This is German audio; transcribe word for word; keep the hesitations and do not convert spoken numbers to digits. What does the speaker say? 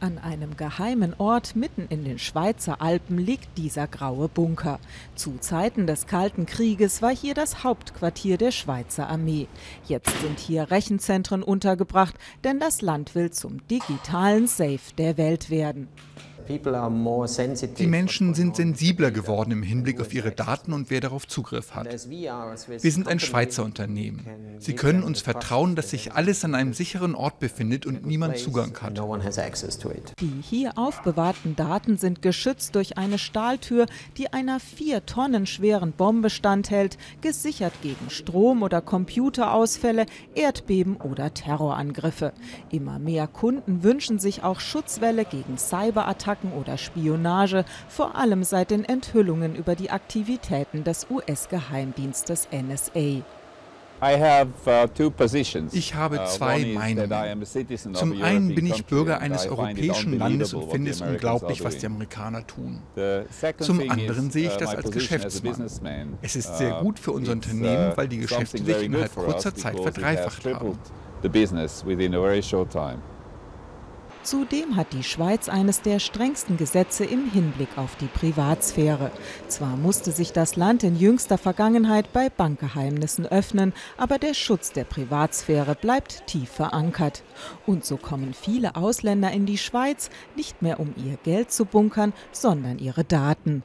An einem geheimen Ort mitten in den Schweizer Alpen liegt dieser graue Bunker. Zu Zeiten des Kalten Krieges war hier das Hauptquartier der Schweizer Armee. Jetzt sind hier Rechenzentren untergebracht, denn das Land will zum digitalen Safe der Welt werden. Die Menschen sind sensibler geworden im Hinblick auf ihre Daten und wer darauf Zugriff hat. Wir sind ein Schweizer Unternehmen. Sie können uns vertrauen, dass sich alles an einem sicheren Ort befindet und niemand Zugang hat. Die hier aufbewahrten Daten sind geschützt durch eine Stahltür, die einer vier Tonnen schweren Bombe standhält, gesichert gegen Strom- oder Computerausfälle, Erdbeben oder Terrorangriffe. Immer mehr Kunden wünschen sich auch Schutzwälle gegen Cyberattacken oder Spionage, vor allem seit den Enthüllungen über die Aktivitäten des U S-Geheimdienstes N S A. Ich habe zwei Meinungen. Zum einen bin ich Bürger eines europäischen Landes und finde es unglaublich, was die Amerikaner tun. Zum anderen sehe ich das als Geschäftsmann. Es ist sehr gut für unser Unternehmen, weil die Geschäfte sich innerhalb kurzer Zeit verdreifacht haben. Zudem hat die Schweiz eines der strengsten Gesetze im Hinblick auf die Privatsphäre. Zwar musste sich das Land in jüngster Vergangenheit bei Bankgeheimnissen öffnen, aber der Schutz der Privatsphäre bleibt tief verankert. Und so kommen viele Ausländer in die Schweiz, nicht mehr um ihr Geld zu bunkern, sondern ihre Daten.